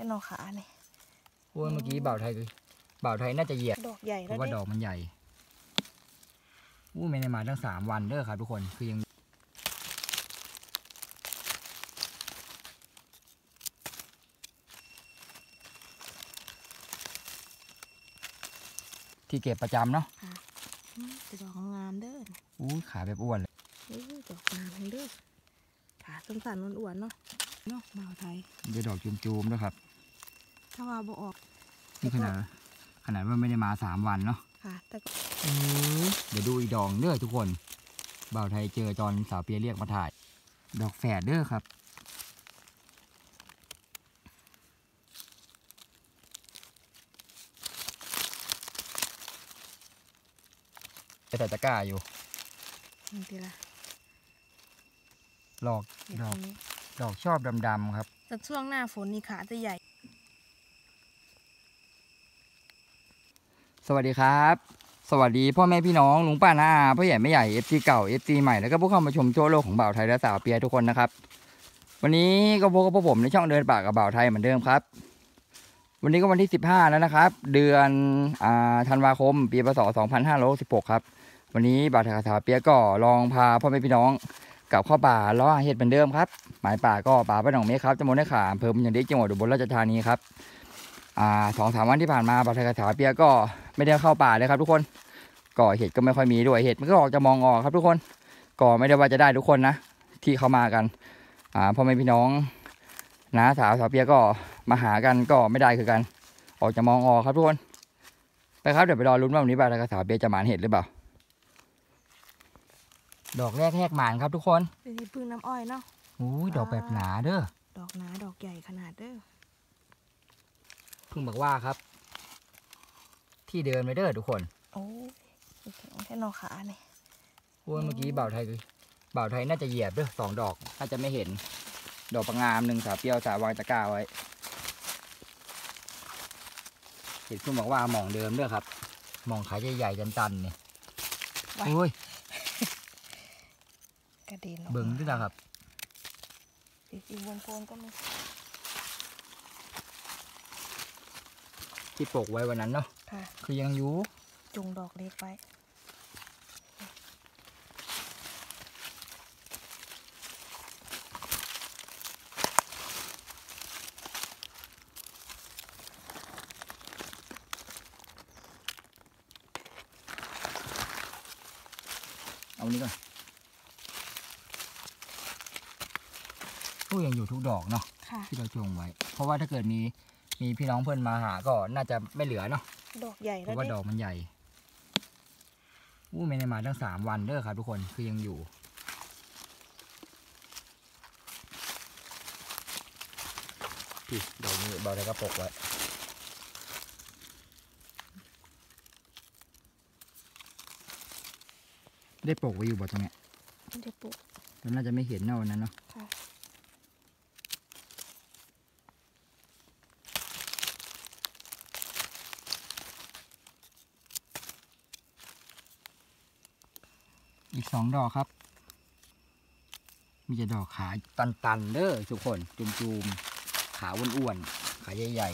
ช่นอขาเนี่ยโอ้ยเมื่อกี้บ่าวไทยน่าจะเหยียดดอกใหญ่แล้วเพราะว่าดอกมันใหญ่อู้ไม่ได้มาตั้ง3วันเด้อครับทุกคนคือยังที่เก็บประจำเนาะจะดอกงามเด้ออู้ขาแบบอ้วนเลยดอกงามเด้อขาสั้นๆอ้วนๆเนาะนอกบ่าวไทยเดี๋ยวดอกจูมๆด้วยครับถ้าว่าบ่ออกนี่ขนาดว่าไม่ได้มา3วันเนาะค่ะแต่เดี๋ยวดูอีดองเด้อทุกคนบ่าวไทยเจอตอนสาวเปียเรียกมาถ่ายดอกแฝดเด้อครับจะใส่ตะกร้าอยู่นี่ดีละดอกชอบดำๆครับแต่ช่วงหน้าฝนนี่ขาจะใหญ่สวัสดีครับสวัสดีพ่อแม่พี่น้องลุงป้าน้าอาพ่อใหญ่แม่ใหญ่ FC เก่า FC ใหม่แล้วก็ผู้เข้ามาชมทั่วโลกของบ่าวไทยและสาวเปียทุกคนนะครับวันนี้ก็พบกับผมในช่องเดินป่ากับบ่าวไทยเหมือนเดิมครับวันนี้ก็วันที่15แล้วนะครับเดือนธันวาคมปีพศ2516ครับวันนี้บ่าวไทยกับสาวเปียก็ลองพาพ่อแม่พี่น้องกลับเข้าป่าล้อเห็ดเหมือนเดิมครับหมายป่าก็ป่าบ้านหนองเมฆครับตำบลนาขาอำเภอเมืองจังหวัดอุบลราชธานีครับ2-3 วันที่ผ่านมาบ่าวไทยกับสาวเปียก็ไม่ได้เข้าป่าเลยครับทุกคนก่อเห็ดก็ไม่ค่อยมีด้วยเห็ดมันก็ออกจะมองออกครับทุกคนก่อไม่ได้ว่าจะได้ทุกคนนะที่เข้ามากันพ่อแม่พี่น้องน้าสาวสาวเปียก็มาหากันก็ไม่ได้คือกันออกจะมองออกครับทุกคนไปครับเดี๋ยวไปรอลุ้นว่าวันนี้บ่าวไทยกับสาวเปียจะหมานเห็ดหรือเปล่าดอกแรกหมานครับทุกคนเป็นพึ่งน้ำอ้อยเนาะโอ้ยดอกแบบหนาเด้อดอกหนาดอกใหญ่ขนาดเด้อพึ่งบอกว่าครับที่เดินไปเด้อทุกคนโอ้ยแค่นอขาเนี่ยโอ้ยเมื่อกี้บ่าวไทยน่าจะเหยียบเด้อ2ดอกน่าจะไม่เห็นดอกประงามหนึ่งสาวเปียสาววางตะกร้าไว้เห็นพึ่งบอกว่าหม่องเดิมเด้อครับหม่องขาใหญ่ๆจันๆเนี่ยโอ้ยเบิ่งด้วยนะครับอีกบนโพนก็มีที่ปลูกไว้วันนั้นเนาะคือยังอยู่จุงดอกเล็กไปเอานี้ก่อนยังอยู่ทุกดอกเนาะที่เราจงไว้เพราะว่าถ้าเกิดมีพี่น้องเพื่อนมาหาก็น่าจะไม่เหลือเนาะดอกใหญ่แล้วเพราะว่าดอกมันใหญ่อู้ไม่ได้มาตั้ง3วันเด้อครับทุกคนคือยังอยู่พี่ดอกนี้เบาได้กระปกไว้ได้ปกไว้อยู่บ่ตรงเนี้ยไม่ได้ปกมันน่าจะไม่เห็นเน่านั้นเนาะอีก2ดอกครับมีจะดอกขาตันๆเด้อทุกคนจุ่มๆขาอ้วนๆขาใหญ่ๆเห็ด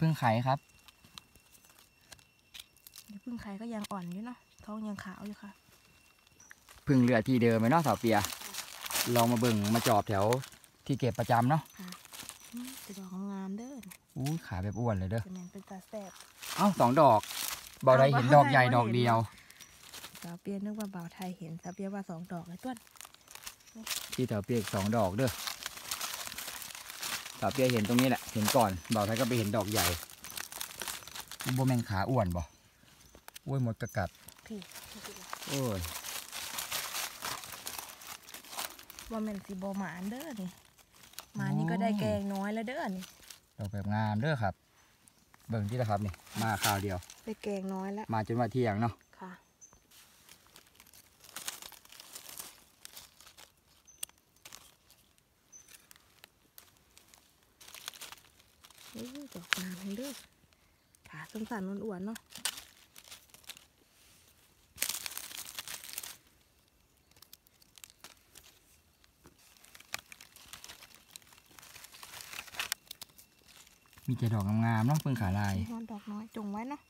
พึ่งไข่ครับเห็ดพึ่งไข่ก็ยังอ่อนอยู่เนาะท้องยังขาวอยู่ค่ะพึ่งเลือดที่เดิมไหมเนาะสาวเปียลองมาเบิ่งมาจอบแถวที่เก็บประจำเนาะจะดอกงามเด้ออู้ขาแบบอ้วนเลยเด้อเป็นตาแสบเอ้า2ดอกบ่าวไทยเห็นดอกใหญ่ดอกเดียวสาวเปียนึกว่าบ่าวไทยเห็นสาวเปียว่า2ดอกเลยต้นที่สาวเปีย2ดอกเด้อสาวเปียเห็นตรงนี้แหละเห็นก่อนบ่าวไทยก็ไปเห็นดอกใหญ่โบแมนขาอ้วนบ่อ้วนหมดกระกัดโอ้ยว่าเป็นสีโบหมานเด้อนี่หมานนี่ก็ได้แกงน้อยแล้วเด้อนี่ดอกแบบงามเด้อครับเบิ่งที่ละครับนี่มาคราวเดียวได้แกงน้อยแล้วมาจนว่าเที่ยงเนาะค่ะ ดอกงามเลยเด้อขาสงสารนวลอ้วนเนาะมีแต่ดอกงามๆเนาะเพิ่งขาลายดอกน้อยจงไว้เนาะ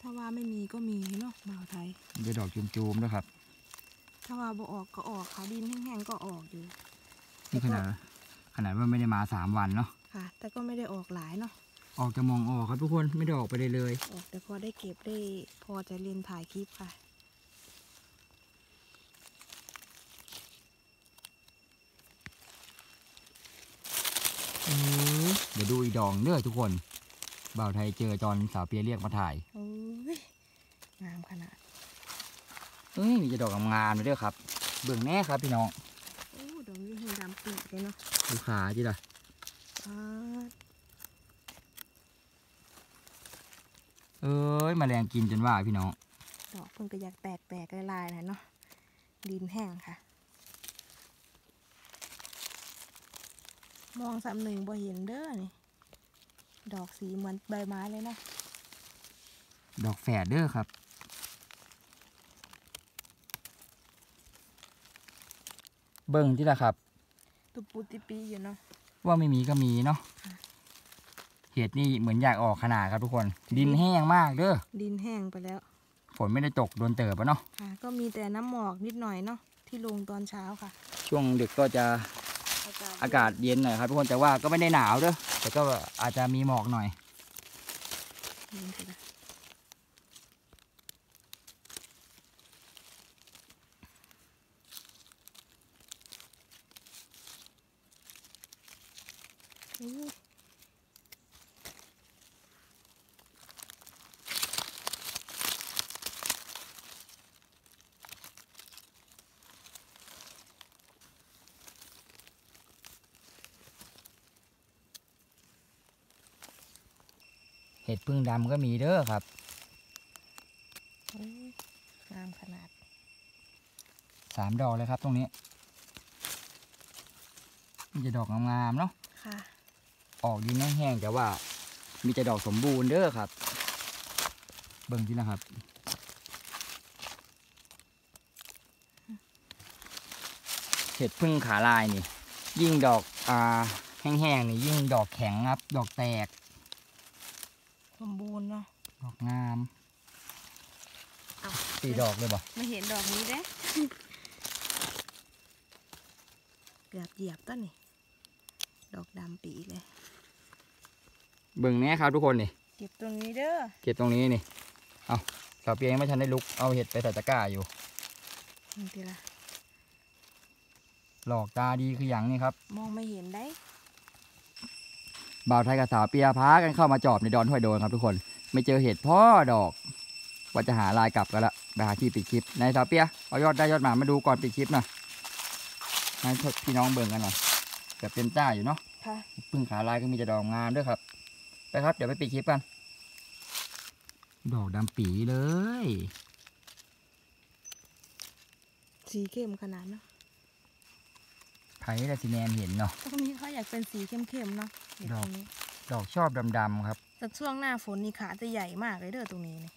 ถ้าว่าไม่มีก็มีเนาะบ่าวไทยจะดอกจุ่มๆนะครับถ้าว่าบ่ออกก็ออกค่ะดินแห้งๆก็ออกอยู่นี่ขนาดว่าไม่ได้มา3วันเนาะค่ะแต่ก็ไม่ได้ออกหลายเนาะออกจะมองออกครับทุกคนไม่ได้ออกไปเลยออกแต่พอได้เก็บได้พอจะเรียนถ่ายคลิปค่ะเดี๋ยวดูอีดองเด้อทุกคนบ่าวไทยเจอตอนสาวเปียเรียกมาถ่ายงามขนาดมีจะดอกงามเลยเด้อครับเบิ่งแน่ครับพี่น้องดอกนี้ดำปีกเลยเนาะดูขาจีล่ะเอ้ยแมลงกินจนว่าพี่น้องดอกเพิ่งก็อยากแตกๆลายๆนะเนาะดินแห้งค่ะมองสามหนึ่งบ่เห็นเด้อนี่ดอกสีเหมือนใบไม้เลยนะดอกแฝดเด้อครับเบิ่งที่ละครับตุปูติปีอยู่เนาะว่าไม่มีก็มีเนาะเห็ดนี่เหมือนอยากออกขนาดครับทุกคนดินแห้งมากเด้อดินแห้งไปแล้วฝนไม่ได้ตกโดนเติบปะเนาะก็มีแต่น้ำหมอกนิดหน่อยเนาะที่ลงตอนเช้าค่ะช่วงดึกก็จะอากาศเย็นหน่อยครับทุกคนแต่ว่าก็ไม่ได้หนาวเด้อแต่ก็อาจจะมีหมอกหน่อยเห็ดพึ่งดำก็มีเด้อครับงามขนาด3ดอกเลยครับตรงนี้มีจะดอกงามๆเนาะค่ะออกดินแห้งๆแต่ว่ามีจะดอกสมบูรณ์เด้อครับเบิ่งที่นะครับเห็ดพึ่งขาลายนี่ยิ่งดอกแห้งๆนี่ยิ่งดอกแข็งครับดอกแตกสมบูรณ์เนาะดอกงามสี่ดอกเลยบ่ไม่เห็นดอกนี้เด้เกือบเหยียบต้นนี่ดอกดำปีเลยเบิ่งแน่ครับทุกคนนี่เก็บตรงนี้เด้อเก็บตรงนี้นี่เอาสาวเปียงไม่ทันได้ลุกเอาเห็ดไปใส่ตะกร้าอยู่นี่ทีละหลอกตาดีคืออย่างนี้ครับมองไม่เห็นได้บ่าวไทยกับสาวเปียพากันเข้ามาจอบในดอนห้วยโดนครับทุกคนไม่เจอเห็ดพ่อดอกว่าจะหาลายกลับกันละไปหาที่ปิดคลิปในสาวเปียเอายอดได้ยอดมามาดูก่อนปิดคลิปหน่อยให้พี่น้องเบิ่งกันหน่อยแบบเต็มจ้าอยู่เนาะพึ่งขาลายก็มีจะดอกงามด้วยครับไปครับเดี๋ยวไปปิดคลิปกันดอกดำปีเลยสีเข้มขนาดเนาะไผ่และสีแนมเห็นเนาะตรงนี้เขาอยากเป็นสีเข้มๆเนาะดอกชอบดำๆครับแต่ช่วงหน้าฝนนี่ขาจะใหญ่มากเลยเด้อตรงนี้นี่เ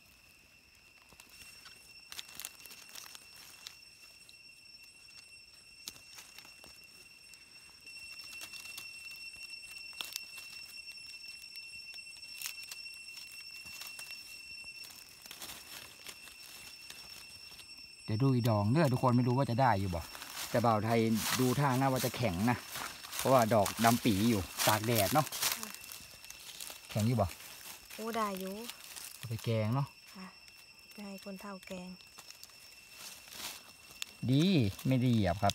ดี๋ยวดูอีดองเด้อทุกคนไม่รู้ว่าจะได้อยู่บ่แต่บ่าวไทยดูท่าหน้าว่าจะแข็งนะเพราะว่าดอกดำปีอยู่ตากแดดเนาะแข็งอยู่บ่โอ้ได้อยู่ไปแกงเนาะได้คนเท่าแกงดีไม่ได้เหยียบครับ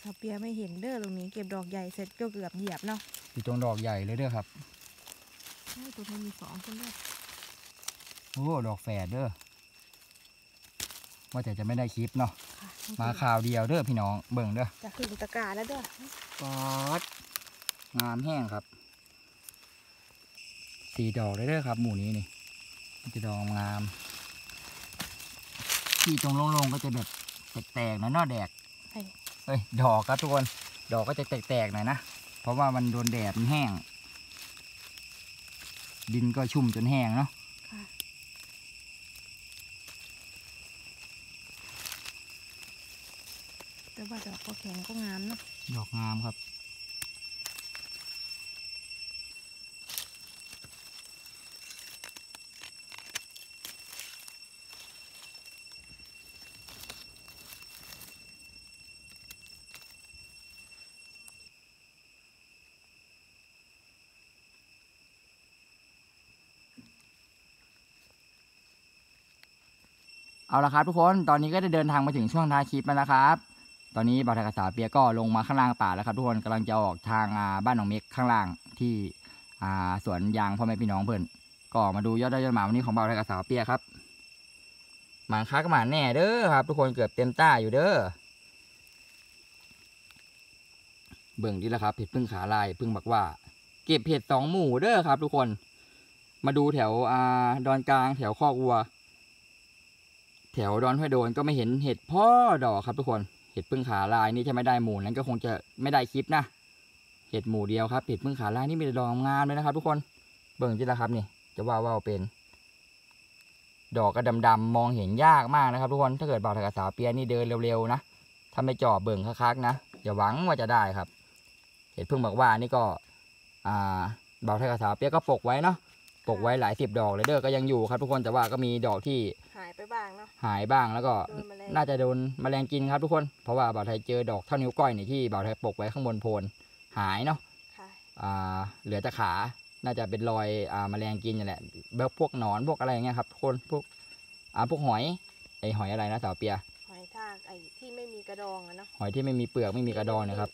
สาวเปียไม่เห็นเด้อตรงนี้เก็บดอกใหญ่เสร็จก็เกือบเหยียบเนาะอยู่ตรงดอกใหญ่เลยเด้อครับตัวมันมี2คนเด้อโอ้ดอกแฝดเด้อว่าแต่จะไม่ได้คลิปเนาะมาข่าวเดียวเด้อพี่น้องเบิ่งเด้อจะขึ้นตะกร้าแล้วเด้อป๊อดงามแห้งครับ4 ดอกเลยเด้อครับหมู่นี้นี่จะดอกงาม ที่ตรงโล่งๆก็จะแบบแตกๆนะนอแดกเฮ้ยดอกครับทุกคนดอกก็จะแตกๆหน่อยนะเพราะว่ามันโดนแดดมันแห้งดินก็ชุ่มจนแห้งเนาะแต่ว่าดอกก็แข็งก็งามเนาะดอกงามครับเอาละครับทุกคนตอนนี้ก็ได้เดินทางมาถึงช่วงท้ายคลิปแล้วนะครับตอนนี้บ่าวไทยกับสาวเปียก็ลงมาข้างล่างป่าแล้วครับทุกคนกำลังจะออกทางบ้านหนองเม็กข้างล่างที่สวนยางพ่อแม่พี่น้องเพื่อนก็มาดูยอดได้ยอดหมาวันนี้ของบ่าวไทยกับสาวเปียครับหมาค้าก็หมาแน่เด้อครับทุกคนเกือบเต็มต้าอยู่เด้อเบิ่งดีแล้วครับเห็ดพึ่งขาลายพึ่งบักว่าเก็บเห็ดสองหมู่เด้อครับทุกคนมาดูแถวดอนกลางแถวคอกวัวแถวดอนห้วยโดนก็ไม่เห็นเห็ดพ่อดอกครับทุกคนเห็ดพึ่งขาลายนี่จะไม่ได้หมู่นั้นก็คงจะไม่ได้คลิปนะเห็ดหมู่เดียวครับเห็ดพึ่งขาลายนี่มีดอกงามเลยนะครับทุกคนเบิ่งจิละครับนี่จะว่าเป็นดอกก็ดำๆมองเห็นยากมากนะครับทุกคนถ้าเกิดบ่าวไทยกับสาวเปียนี่เดินเร็วๆนะถ้าไม่จ่อเบิ่งคักๆนะอย่าหวังว่าจะได้ครับเห็ดพึ่งบอกว่านี่ก็บ่าวไทยกับสาวเปียก็ปกไว้เนาะปกไว้หลายสิบดอกเลยเด้อก็ยังอยู่ครับทุกคนแต่ว่าก็มีดอกที่หายไปบ้างเนาะหายบ้างแล้วก็น่าจะโดนแมลงกินครับทุกคนเพราะว่าบ่าวไทยเจอดอกเท่านิ้วก้อยนี่ที่บ่าวไทยปกไว้ข้างบนโพนหายเนาะเหลือแต่ขาน่าจะเป็นรอยแมลงกินนี่แหละแบบพวกหนอนพวกอะไรอย่างเงี้ยครับคนพวกพวกหอยไอหอยอะไรนะสาวเปียหอยทากไอที่ไม่มีกระดองเนาะหอยที่ไม่มีเปลือกไม่มีกระดองนะครับ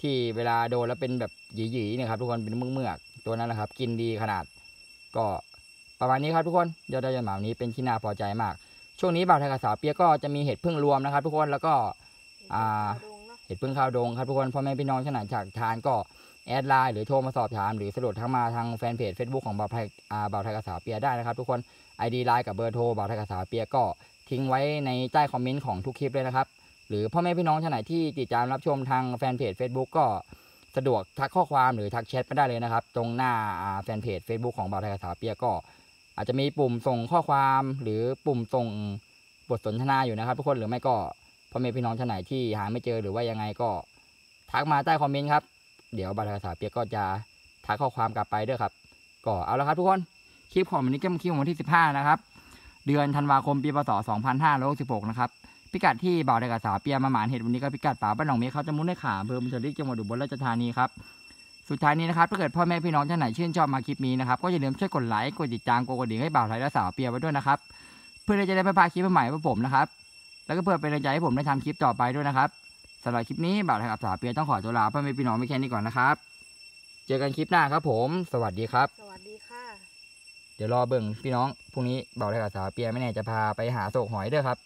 ที่เวลาโดนแล้วเป็นแบบหยีๆนะครับทุกคนเป็นเมือกๆตัวนั้นแหละครับกินดีขนาดก็ประมาณนี้ครับทุกคนยอดได้ยอดหมาวันนี้เป็นที่น่าพอใจมากช่วงนี้บ่าวไทยกับสาวเปียก็จะมีเห็ดพึ่งรวมนะครับทุกคนแล้วก็เห็ดพึ่งข้าวดงครับทุกคนพ่อแม่พี่น้องที่ไหนอยากทานก็แอดไลน์หรือโทรมาสอบถามหรือสะดวกทั้งมาทางแฟนเพจ Facebook ของบ่าวไทยกับสาวเปียได้นะครับทุกคน ID ไลน์กับเบอร์โทรบ่าวไทยกับสาวเปียก็ทิ้งไว้ในใต้คอมเมนต์ของทุกคลิปเลยนะครับหรือพ่อแม่พี่น้องที่ไหนที่ติดตามรับชมทางแฟนเพจ Facebook ก็สะดวกทักข้อความหรือทักแชทมาได้เลยนะครับตรงหน้าแฟนเพจ Facebook ของบ่าวไทยกับสาวเปียก็อาจจะมีปุ่มส่งข้อความหรือปุ่มส่งบทสนทนาอยู่นะครับทุกคนหรือไม่ก็พ่อแม่พี่น้องท่านไหนที่หาไม่เจอหรือว่ายังไงก็ทักมาใต้คอมเมนต์ครับเดี๋ยวบ่าวไทยกับสาวเปียก็จะทักข้อความกลับไปด้วยครับก็เอาละครับทุกคนคลิปของวันนี้ก็เป็นคลิปวันที่15นะครับเดือนธันวาคมปีพศ2566นะครับพิกัดที่บ่าวไทยกับสาวเปียมาหมานเห็ดวันนี้ก็พิกัดป่าบ้านหนองเมฆเขาจะมุ่งในขาอำเภอมุชลิกจังหวัดอุบลราชธานีครับสุดท้ายนี้นะครับถ้าเกิดพ่อแม่พี่น้องท่านไหนชื่นชอบมาคลิปนี้นะครับก็อย่าลืมช่วยกดไลค์กดติดตามกดกระดิ่งให้บ่าวไทยและสาวเปียไว้ด้วยนะครับเพื่อจะได้ไม่พลาดคลิปใหม่ของผมนะครับแล้วก็เพื่อเป็นกำลังใจให้ผมได้ทำคลิปต่อไปด้วยนะครับสำหรับคลิปนี้บ่าวไทยกับสาวเปียต้องขอตัวลาพ่อแม่พี่น้องไปแค่นี้ก่อนนะครับเจอกันคลิปหน้าครับผมสวัสดีครับสวัสดีค่ะเดี๋ยวรอเบิ่งพี่น้องพรุ่งนี้บ่าวไทยกับสาวเปียไม่แน่จะพาไปหาโศกหอยด้วยครับ